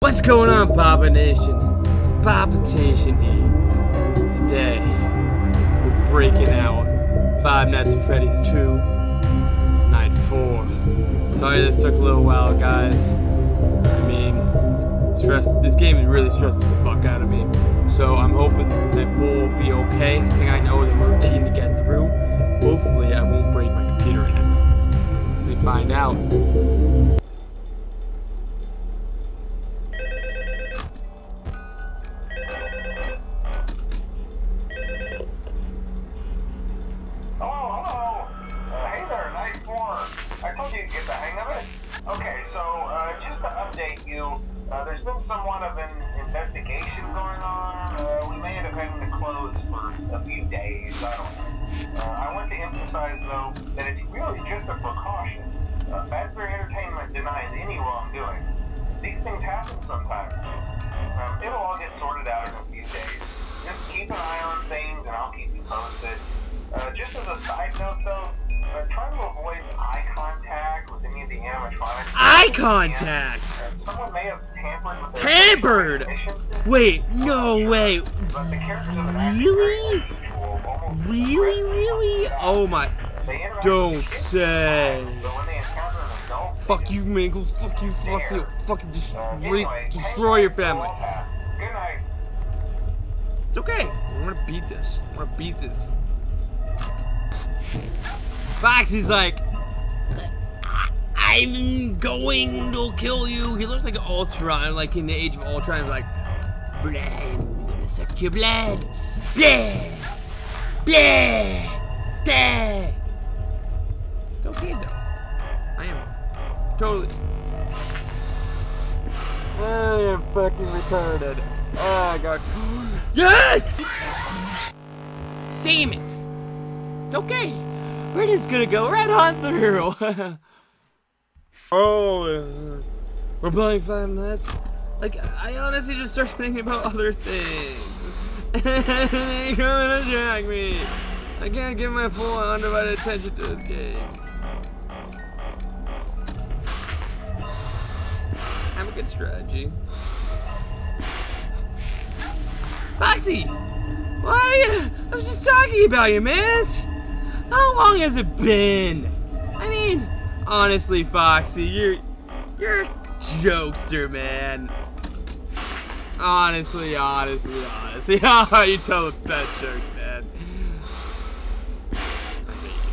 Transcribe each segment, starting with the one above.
What's going on, Boba Nation? It's Boba Nation here. Today, we're breaking out Five Nights at Freddy's 2, Night 4. Sorry this took a little while, guys. I mean, this game is really stressing the fuck out of me. So I'm hoping that we'll be okay. I think I know the routine to get through. Hopefully, I won't break my computer in it. Let's see, find out. There's been somewhat of an investigation going on. We may end up having to close for a few days, I don't know. I want to emphasize, though, that it's really just a precaution. Fazbear Entertainment denies any wrongdoing. These things happen sometimes. It'll all get sorted out in a few days. Just keep an eye on things, and I'll keep you posted. Just as a side note, though, try to avoid eye contact with any of the animatronics. Eye contact! Someone may have tampered! Wait, no way! Really? Really? Oh my... Don't say... Fuck you, Mingle. Fuck you, fuck you. Fucking destroy your family. It's okay. I'm gonna beat this. I'm gonna beat this. Fox is like, I'm going to kill you. He looks like Ultron, like in the Age of Ultron. He's like, blood, I'm gonna suck your blood. Blah, blah, blah. It's okay though. I am totally. I am fucking retarded. Oh god. Yes! Damn it. It's okay. We're just gonna go right on through. Oh, we're playing Five Nights. Like, I honestly just started thinking about other things. They're gonna drag me. I can't give my full undivided attention to this game. I have a good strategy. Foxy, what are you? I was just talking about you, man. How long has it been? I mean, honestly, Foxy, you're a jokester, man. Honestly. Oh, you tell the best jokes, man. I hate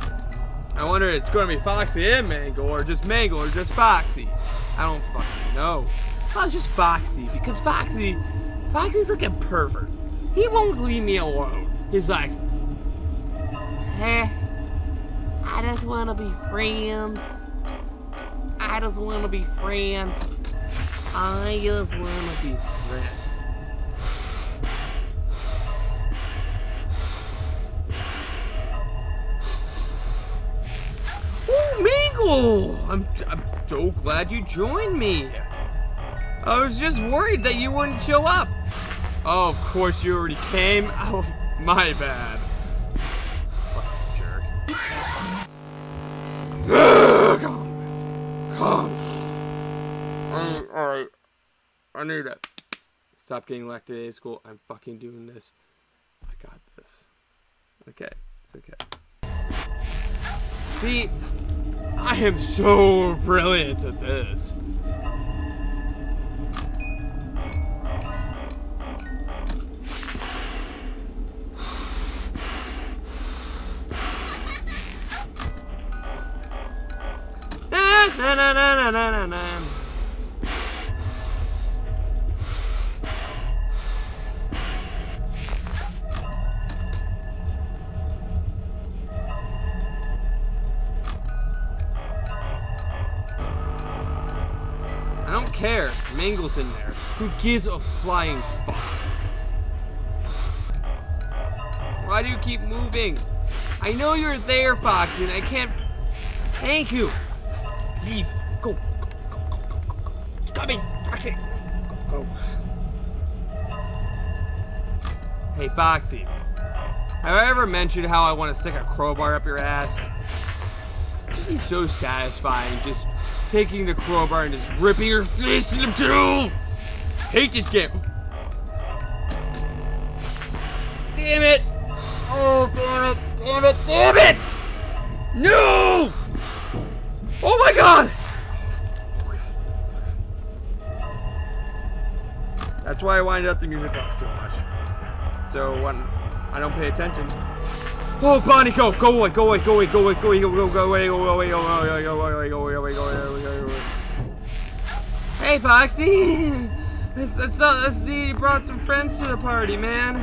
you. I wonder if it's gonna be Foxy and Mangle or just Foxy. I don't fucking know. Well, it's just Foxy, because Foxy's like a pervert. He won't leave me alone. He's like, I just want to be friends. Ooh, Mingle! I'm so glad you joined me. I was just worried that you wouldn't show up. Oh, of course you already came. Oh, my bad. Fucking jerk. Come. Alright. I need to stop getting lactate at school. I'm fucking doing this. I got this. Okay. It's okay. See, I am so brilliant at this. Na-na-na-na-na-na-na. I don't care. Mangle's in there. Who gives a flying fuck? Why do you keep moving? I know you're there, Foxy, and I can't... Thank you! Leave. Go. Coming. Foxy. Go. Hey, Foxy. Have I ever mentioned how I want to stick a crowbar up your ass? It'd be so satisfying just taking the crowbar and just ripping your face into two. Hate this game. Damn it! Oh, damn it! Damn it! Damn it! No! Oh my God! That's why I wind up the music box so much. So when I don't pay attention. Oh, Bonnie, go! Go away! Go away! Go away! Go away! Go away! Go away! Go away! Go away! Go away! Go away! Go away! Go away! Hey, Foxy! Let's see. You brought some friends to the party, man.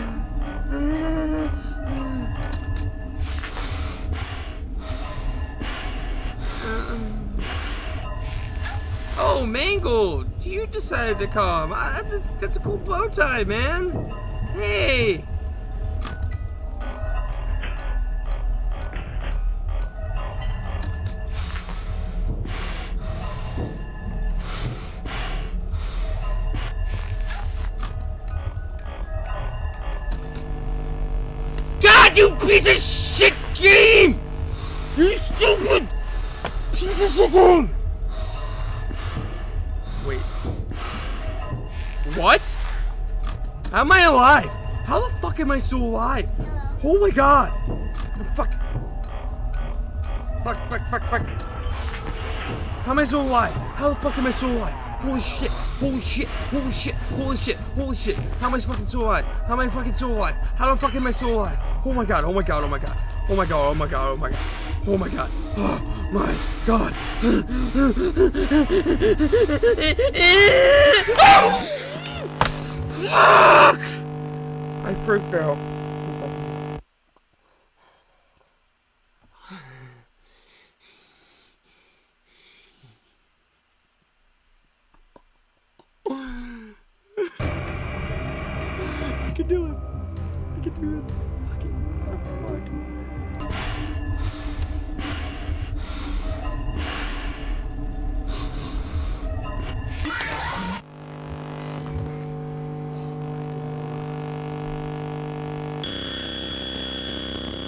Oh, Mangle! You decided to come. That's a cool bow tie, man. Hey! God, you piece of shit game! You stupid piece of shit game! Wait. What? How am I alive? How the fuck am I still alive? Hello. Holy God! Fuck. Fuck, fuck, fuck, fuck. How am I still alive? How the fuck am I still alive? Holy shit, holy shit, holy shit, holy shit, holy shit. How am I fucking still alive? How am I fucking still alive? How the fuck am I still alive? Oh my God, oh my God, oh my God. Oh my God, oh my God, oh my God. Oh my God. Oh. My God! Fuck! I freaked out. I can do it. I can do it.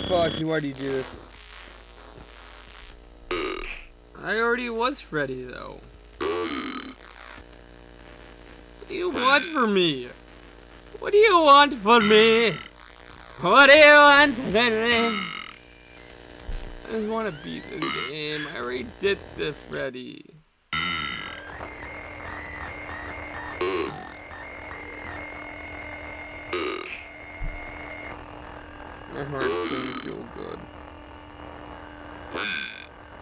Foxy, why do you do this? I already was Freddy, though. What do you want from me? What do you want from me? What do you want from me? I just want to beat this game. I already did the Freddy. My heart doesn't feel good.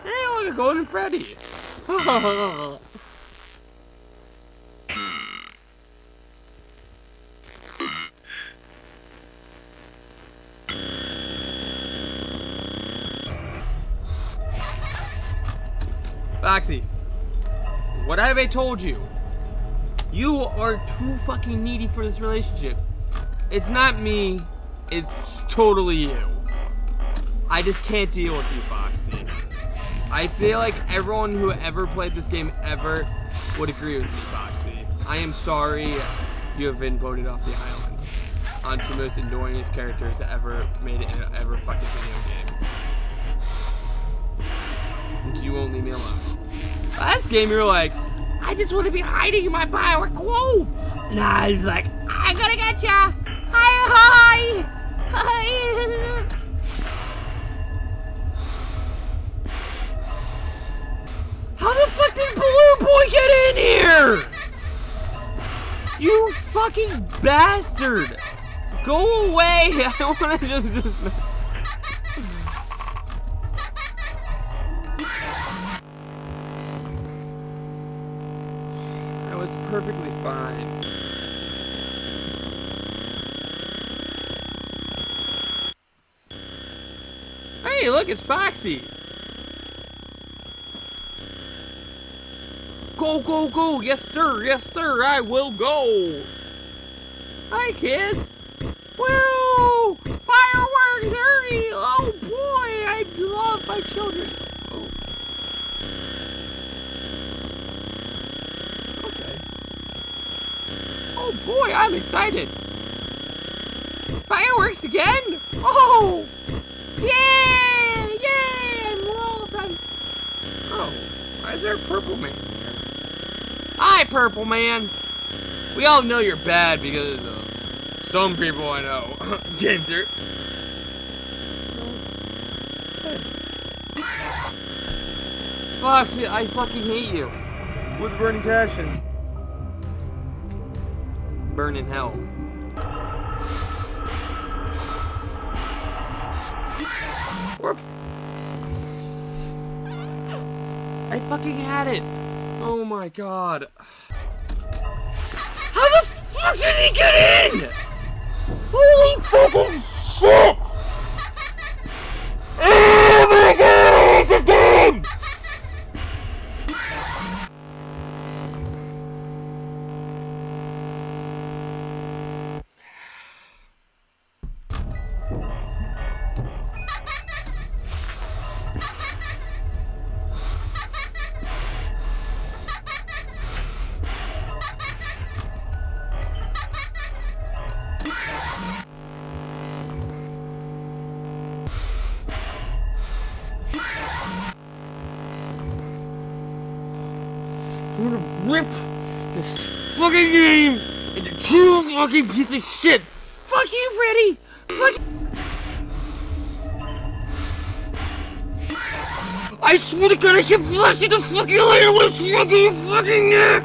Hey, look, a Golden Freddy! Oh. Foxy, what have I told you? You are too fucking needy for this relationship. It's not me. It's totally you. I just can't deal with you, Foxy. I feel like everyone who ever played this game ever would agree with me, Foxy. I am sorry you have been voted off the island onto the most annoyingest characters that ever made it in an ever fucking video game. You won't leave me alone. Last game you were like, I just want to be hiding in my power clove. And I was like, I'm gonna get ya. Hi, hi. Hi. How the fuck did Blue Boy get in here? You fucking bastard! Go away! I wanna just I was perfectly fine. Hey, look, it's Foxy! Go, go, go! Yes, sir, I will go! Hi, kids! Woo! Fireworks, hurry! Oh, boy, I love my children! Oh. Okay. Oh, boy, I'm excited! Fireworks again? Oh! Yeah! I'm loved! I'm Why is there a purple man there? Hi, purple man! We all know you're bad because of some people I know. Game through. Foxy, I fucking hate you. With burning passion. Burn in hell. I fucking had it. Oh my god. How the fuck did he get in? Holy fucking shit! Oh my god, I hate this game! I'm gonna rip this fucking game into two fucking pieces of shit! Fuck you, Freddy! Fuck you! I swear to god I kept flashing the fucking light with smoking fucking neck!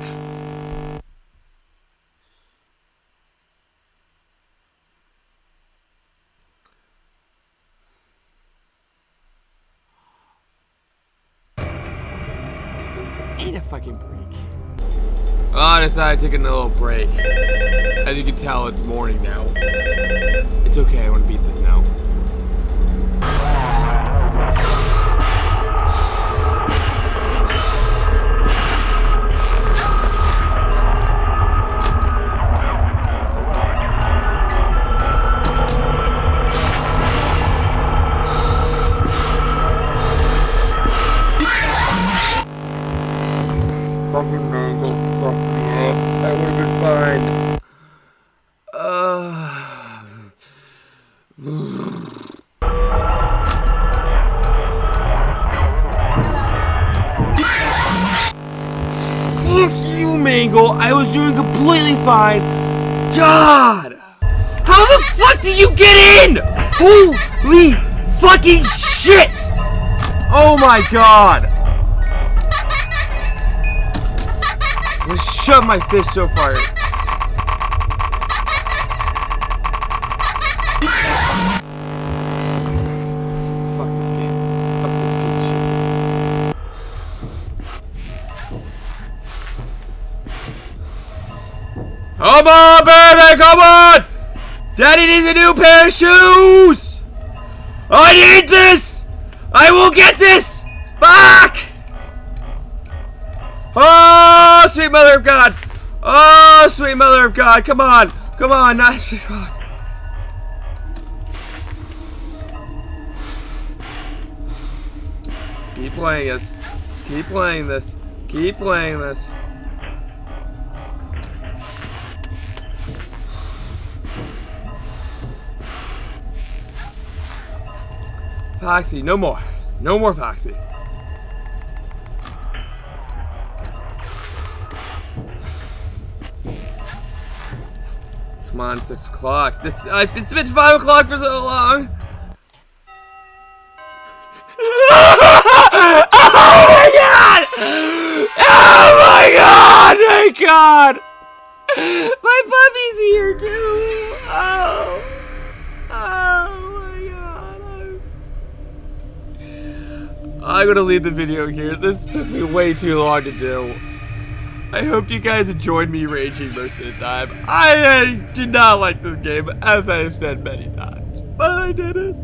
Ain't a fucking break. Well, I decided to take a little break. As you can tell, it's morning now. It's okay, I want to beat this now. Fucking man, don't fuck me up. I would've been fine. Fuck you, Mangle. I was doing completely fine. God! How the fuck did you get in? Holy fucking shit! Oh my god! I'm gonna shove my fist so far. Fuck this game. Fuck this piece of shit. Come on, baby, come on! Daddy needs a new pair of shoes! I need this! I will get this! Fuck! Oh, sweet mother of God! Oh, sweet mother of God! Come on! Come on! Not 6 o'clock. Keep playing this. Just keep playing this. Keep playing this. Foxy, no more. No more Foxy. Come on, 6 o'clock. It's been 5 o'clock for so long. Oh my god! Oh my god! My god! My puppy's here too. Oh. Oh my god. I'm gonna leave the video here. This took me way too long to do. I hope you guys enjoyed me raging most of the time. I did not like this game, as I have said many times, but I did it.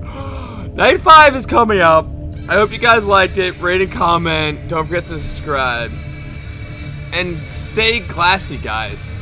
Night 5 is coming up. I hope you guys liked it. Rate and comment. Don't forget to subscribe. And stay classy, guys.